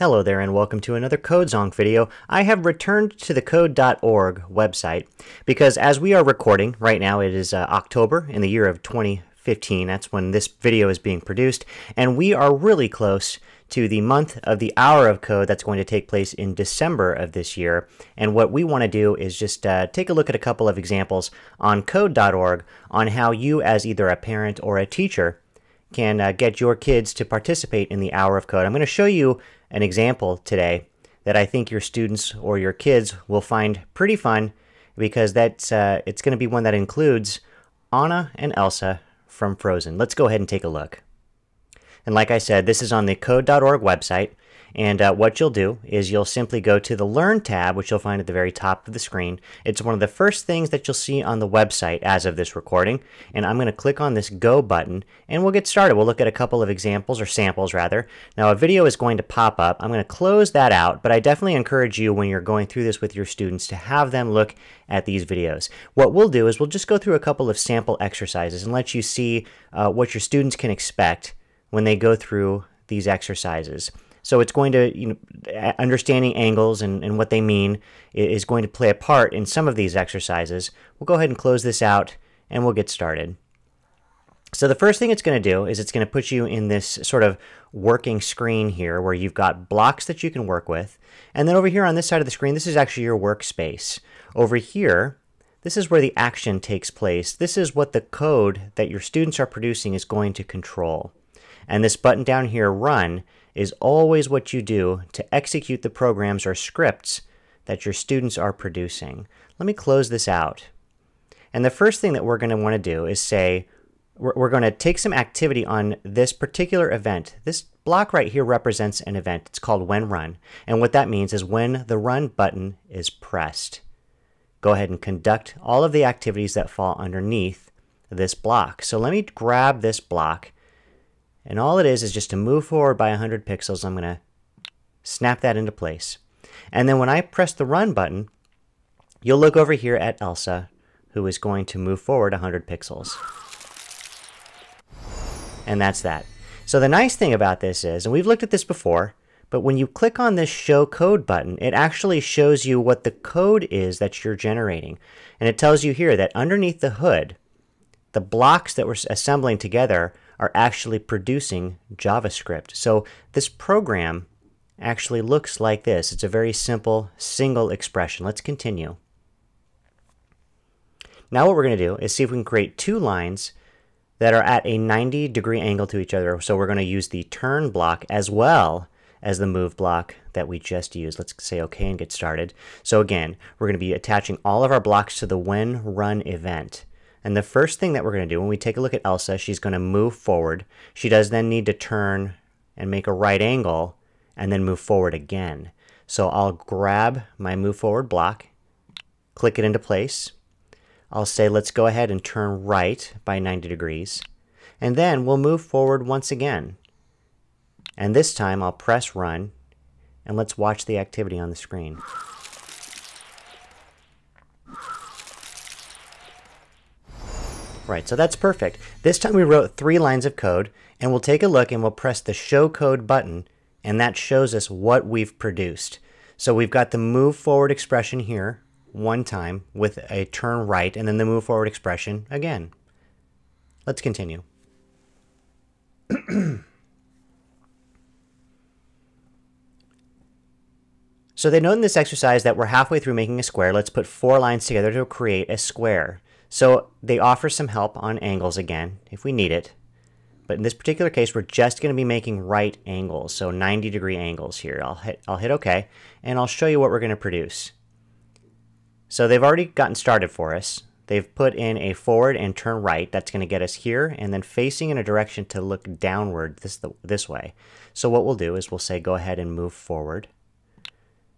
Hello there and welcome to another Code Zonk video. I have returned to the Code.org website because as we are recording right now, it is October in the year of 2015. That's when this video is being produced, and we are really close to the month of the Hour of Code that's going to take place in December of this year. And what we want to do is just take a look at a couple of examples on Code.org on how you as either a parent or a teacher can get your kids to participate in the Hour of Code. I'm going to show you an example today that I think your students or your kids will find pretty fun, because that's it's going to be one that includes Anna and Elsa from Frozen. Let's go ahead and take a look. And like I said, this is on the Code.org website, and what you'll do is you'll simply go to the Learn tab, which you'll find at the very top of the screen. It's one of the first things that you'll see on the website as of this recording, and I'm going to click on this Go button, and we'll get started. We'll look at a couple of examples, or samples rather. Now a video is going to pop up. I'm going to close that out, but I definitely encourage you when you're going through this with your students to have them look at these videos. What we'll do is we'll just go through a couple of sample exercises and let you see what your students can expect when they go through these exercises. So it's going to, understanding angles and what they mean is going to play a part in some of these exercises. We'll go ahead and close this out and we'll get started. So the first thing it's going to do is it's going to put you in this sort of working screen here where you've got blocks that you can work with. And then over here on this side of the screen, this is actually your workspace. Over here, this is where the action takes place. This is what the code that your students are producing is going to control. And this button down here, Run, is always what you do to execute the programs or scripts that your students are producing. Let me close this out. And the first thing that we're going to want to do is say, we're going to take some activity on this particular event. This block right here represents an event. It's called When Run. And what that means is when the Run button is pressed, go ahead and conduct all of the activities that fall underneath this block. So let me grab this block. And all it is just to move forward by 100 pixels. I'm going to snap that into place. And then when I press the Run button, you'll look over here at Elsa, who is going to move forward 100 pixels. And that's that. So the nice thing about this is, and we've looked at this before, but when you click on this Show Code button, it actually shows you what the code is that you're generating. And it tells you here that underneath the hood, the blocks that we're assembling together are actually producing JavaScript. So this program actually looks like this. It's a very simple single expression. Let's continue. Now what we're going to do is see if we can create two lines that are at a 90-degree angle to each other. So we're going to use the turn block as well as the move block that we just used. Let's say OK and get started. So again, we're going to be attaching all of our blocks to the When Run event. And the first thing that we're going to do when we take a look at Elsa, she's going to move forward. She does then need to turn and make a right angle and then move forward again. So I'll grab my move forward block, click it into place. I'll say let's go ahead and turn right by 90 degrees. And then we'll move forward once again. And this time I'll press Run, and let's watch the activity on the screen. Right, so that's perfect. This time we wrote three lines of code, and we'll take a look and we'll press the Show Code button, and that shows us what we've produced. So we've got the move forward expression here one time with a turn right, and then the move forward expression again. Let's continue. So they note in this exercise that we're halfway through making a square. Let's put four lines together to create a square. So they offer some help on angles again, if we need it. But in this particular case, we're just going to be making right angles, so 90-degree angles here. I'll hit OK, and I'll show you what we're going to produce. So they've already gotten started for us. They've put in a forward and turn right. That's going to get us here, and then facing in a direction to look downward this way. So what we'll do is we'll say go ahead and move forward.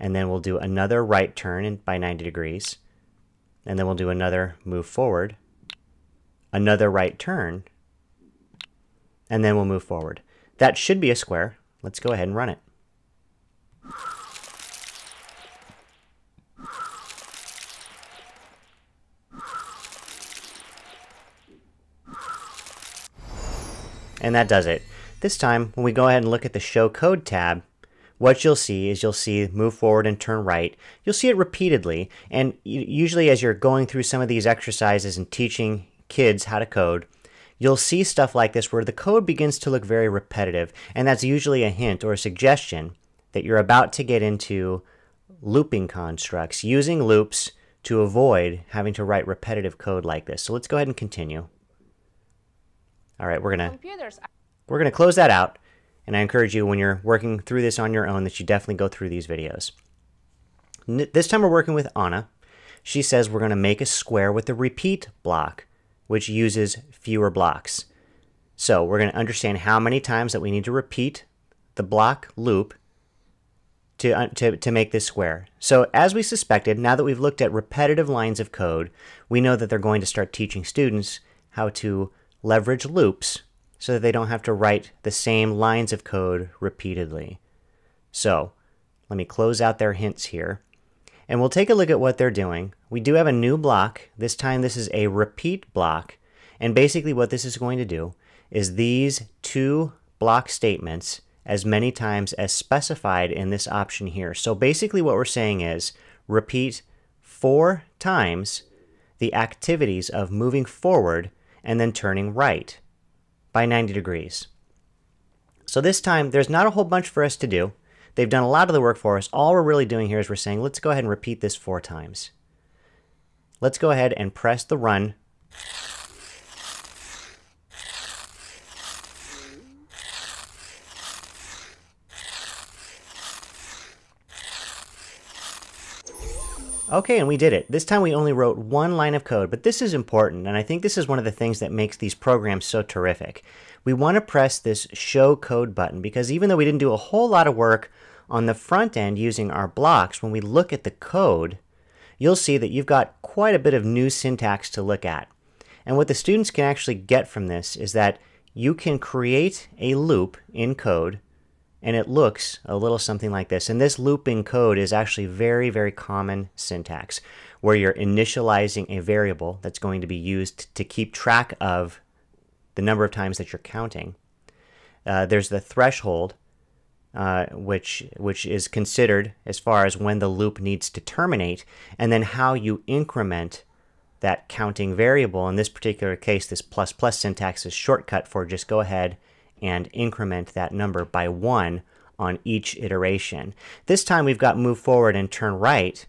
And then we'll do another right turn by 90 degrees. And then we'll do another move forward, another right turn, and then we'll move forward. That should be a square. Let's go ahead and run it. And that does it. This time, when we go ahead and look at the Show Code tab, what you'll see move forward and turn right. You'll see it repeatedly, and usually as you're going through some of these exercises and teaching kids how to code, you'll see stuff like this where the code begins to look very repetitive, and that's usually a hint or a suggestion that you're about to get into looping constructs, using loops to avoid having to write repetitive code like this. So let's go ahead and continue. All right, we're gonna close that out, and I encourage you when you're working through this on your own that you definitely go through these videos. This time we're working with Anna. She says we're gonna make a square with the repeat block, which uses fewer blocks. So we're gonna understand how many times that we need to repeat the block loop to make this square. So as we suspected, now that we've looked at repetitive lines of code, we know that they're going to start teaching students how to leverage loops so that they don't have to write the same lines of code repeatedly. So let me close out their hints here, and we'll take a look at what they're doing. We do have a new block. This time this is a repeat block, and basically what this is going to do is these two block statements as many times as specified in this option here. So basically what we're saying is repeat 4 times the activities of moving forward and then turning right by 90 degrees. So this time there's not a whole bunch for us to do. They've done a lot of the work for us. All we're really doing here is we're saying let's go ahead and repeat this 4 times. Let's go ahead and press the run. Okay, and we did it. This time we only wrote 1 line of code, but this is important, and I think this is one of the things that makes these programs so terrific. We want to press this Show Code button, because even though we didn't do a whole lot of work on the front end using our blocks, when we look at the code, you'll see that you've got quite a bit of new syntax to look at. And what the students can actually get from this is that you can create a loop in code, and it looks a little something like this. And this looping code is actually very, very common syntax, where you're initializing a variable that's going to be used to keep track of the number of times that you're counting. There's the threshold, which is considered as far as when the loop needs to terminate, and then how you increment that counting variable. In this particular case, this plus plus syntax is shortcut for just go ahead and increment that number by 1 on each iteration. This time we've got move forward and turn right.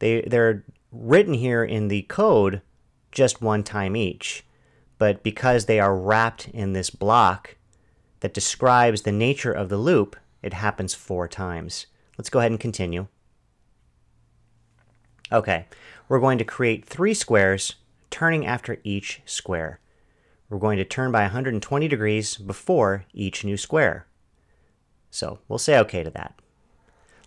They're written here in the code just 1 time each, but because they are wrapped in this block that describes the nature of the loop, it happens 4 times. Let's go ahead and continue. Okay, we're going to create 3 squares, turning after each square. We're going to turn by 120 degrees before each new square. So we'll say OK to that.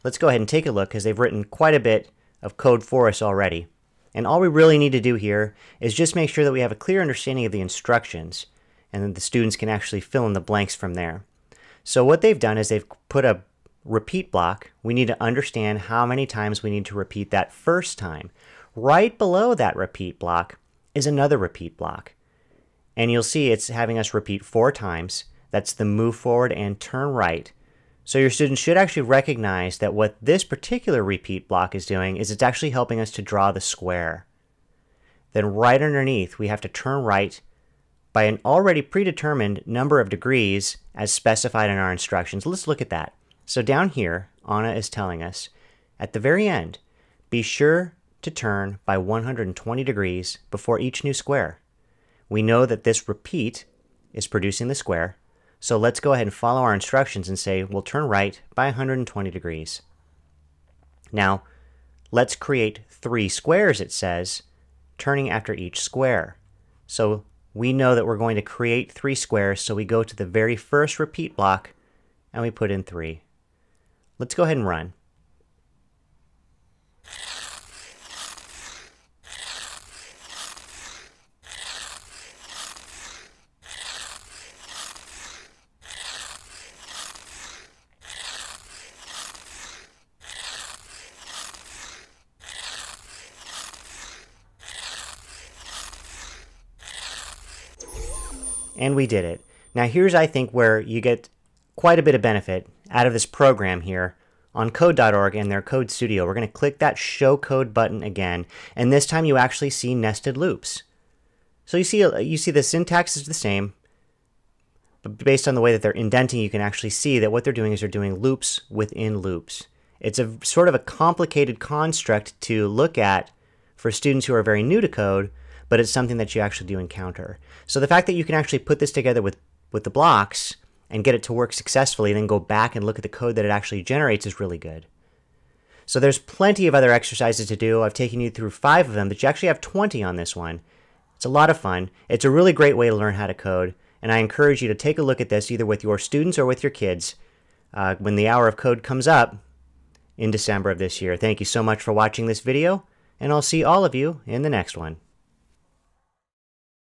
Let's go ahead and take a look, because they've written quite a bit of code for us already. And all we really need to do here is just make sure that we have a clear understanding of the instructions, and then the students can actually fill in the blanks from there. So what they've done is they've put a repeat block. We need to understand how many times we need to repeat that first time. Right below that repeat block is another repeat block. And you'll see it's having us repeat 4 times. That's the move forward and turn right. So your students should actually recognize that what this particular repeat block is doing is it's actually helping us to draw the square. Then right underneath, we have to turn right by an already predetermined number of degrees as specified in our instructions. Let's look at that. So down here, Anna is telling us at the very end, be sure to turn by 120 degrees before each new square. We know that this repeat is producing the square, so let's go ahead and follow our instructions and say we'll turn right by 120 degrees. Now, let's create 3 squares, it says, turning after each square. So we know that we're going to create 3 squares, so we go to the very first repeat block and we put in 3. Let's go ahead and run. And we did it. Now here's, I think, where you get quite a bit of benefit out of this program here on Code.org and their Code Studio. We're going to click that Show Code button again, and this time you actually see nested loops. So you see the syntax is the same, but based on the way that they're indenting, you can actually see that what they're doing is they're doing loops within loops. It's a sort of a complicated construct to look at for students who are very new to code, but it's something that you actually do encounter. So the fact that you can actually put this together with the blocks and get it to work successfully, then go back and look at the code that it actually generates is really good. So there's plenty of other exercises to do. I've taken you through 5 of them, but you actually have 20 on this one. It's a lot of fun. It's a really great way to learn how to code, and I encourage you to take a look at this either with your students or with your kids when the Hour of Code comes up in December of this year. Thank you so much for watching this video, and I'll see all of you in the next one.